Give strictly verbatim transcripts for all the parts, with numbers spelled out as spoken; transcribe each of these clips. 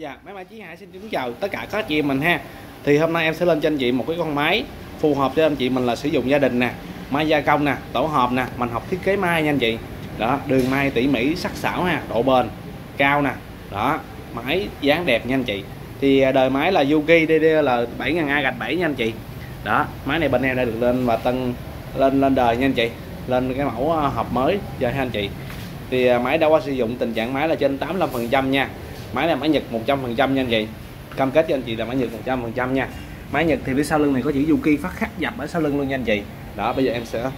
Dạ, máy máy Chí Hải xin kính chào tất cả các chị em mình ha. Thì hôm nay em sẽ lên cho anh chị một cái con máy phù hợp cho anh chị mình là sử dụng gia đình nè, máy gia công nè, tổ hợp nè, mình học thiết kế mai nha anh chị. Đó, đường may tỉ mỉ sắc sảo ha, độ bền cao nè. Đó, máy dáng đẹp nha anh chị. Thì đời máy là Juki đê đê lờ bảy nghìn A gạch bảy nha anh chị. Đó, máy này bên em đã được lên và tân lên lên đời nha anh chị. Lên cái mẫu hộp mới giờ ha anh chị. Thì máy đã qua sử dụng tình trạng máy là trên tám mươi lăm phần trăm nha. Máy này máy Nhật một trăm phần trăm nha anh chị. Cam kết cho anh chị là máy Nhật một trăm phần trăm nha. Máy Nhật thì phía sau lưng này có chữ Juki phát khắc dập ở sau lưng luôn nha anh chị. Đó, bây giờ em sẽ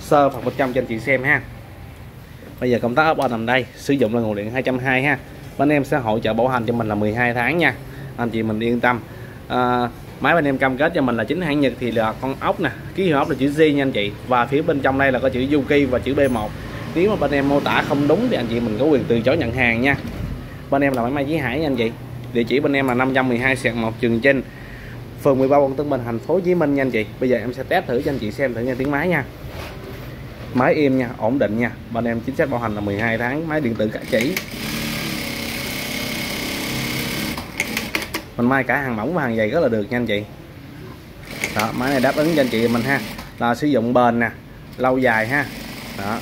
sơ phần bên trong cho anh chị xem ha. Bây giờ công tắc ốc on nằm đây, sử dụng là nguồn điện hai trăm hai mươi ha. Bên em sẽ hỗ trợ bảo hành cho mình là mười hai tháng nha. Anh chị mình yên tâm. À, máy bên em cam kết cho mình là chính hãng Nhật thì là con ốc nè, ký hiệu ốc là chữ G nha anh chị. Và phía bên trong đây là có chữ Juki và chữ B một. Nếu mà bên em mô tả không đúng thì anh chị mình có quyền từ chối nhận hàng nha. Bên em là máy may Chí Hải nha anh chị. Địa chỉ bên em là năm trăm mười hai xẹt một Trường Chinh, phường mười ba quận Tân Bình, thành phố Hồ Chí Minh nha anh chị. Bây giờ em sẽ test thử cho anh chị xem thử nghe tiếng máy nha. Máy im nha, ổn định nha. Bên em chính sách bảo hành là mười hai tháng, máy điện tử cả chỉ. Mình may cả hàng mỏng và hàng dày rất là được nha anh chị. Đó, máy này đáp ứng cho anh chị mình ha, là sử dụng bền nè, lâu dài ha. Đó.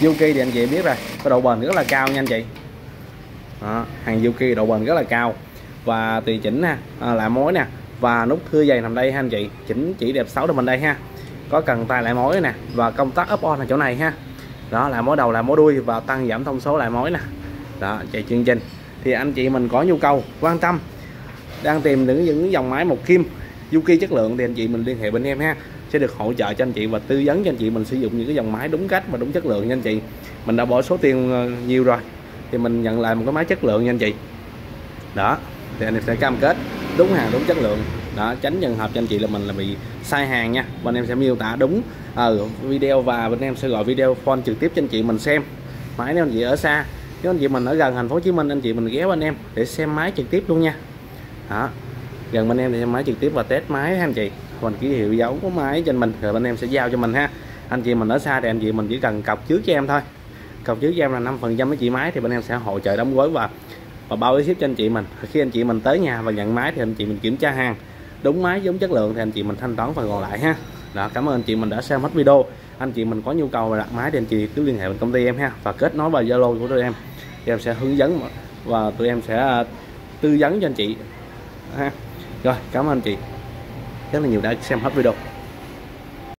Juki thì anh chị biết rồi, cái độ bền rất là cao nha anh chị. Đó, hàng Juki độ bền rất là cao và tùy chỉnh ha, à, lại mối nè và nút thưa dày nằm đây ha anh chị, chỉnh chỉ đẹp xấu được bên đây ha, có cần tay lại mối nè và công tắc up on ở chỗ này ha. Đó, lại mối đầu lại mối đuôi và tăng giảm thông số lại mối nè. Đó, chạy chương trình thì anh chị mình có nhu cầu quan tâm đang tìm những những dòng máy một kim Juki chất lượng thì anh chị mình liên hệ bên em ha, sẽ được hỗ trợ cho anh chị và tư vấn cho anh chị mình sử dụng những cái dòng máy đúng cách và đúng chất lượng nha anh chị. Mình đã bỏ số tiền nhiều rồi thì mình nhận lại một cái máy chất lượng nha anh chị. Đó, thì anh em sẽ cam kết đúng hàng đúng chất lượng. Đó, tránh trường hợp cho anh chị là mình là bị sai hàng nha. Bên em sẽ miêu tả đúng ở video và bên em sẽ gọi video phone trực tiếp cho anh chị mình xem. Máy nếu anh chị ở xa, nếu anh chị mình ở gần thành phố Hồ Chí Minh, anh chị mình ghé bên em để xem máy trực tiếp luôn nha. Đó, gần bên em thì xem máy trực tiếp và test máy ha anh chị. Mình ký hiệu dấu của máy trên mình rồi bên em sẽ giao cho mình ha. Anh chị mình ở xa thì anh chị mình chỉ cần cọc trước cho em thôi. Cọc trước cho em là năm phần trăm với chị máy thì bên em sẽ hỗ trợ đóng gói và và bao ship cho anh chị mình. Khi anh chị mình tới nhà và nhận máy thì anh chị mình kiểm tra hàng, đúng máy giống chất lượng thì anh chị mình thanh toán phần còn lại ha. Đó, cảm ơn anh chị mình đã xem hết video. Anh chị mình có nhu cầu và đặt máy thì anh chị cứ liên hệ với công ty em ha và kết nối vào Zalo của tụi em. Tụi em sẽ hướng dẫn và tụi em sẽ tư vấn cho anh chị ha. Rồi, cảm ơn anh chị rất là nhiều đã xem hết video.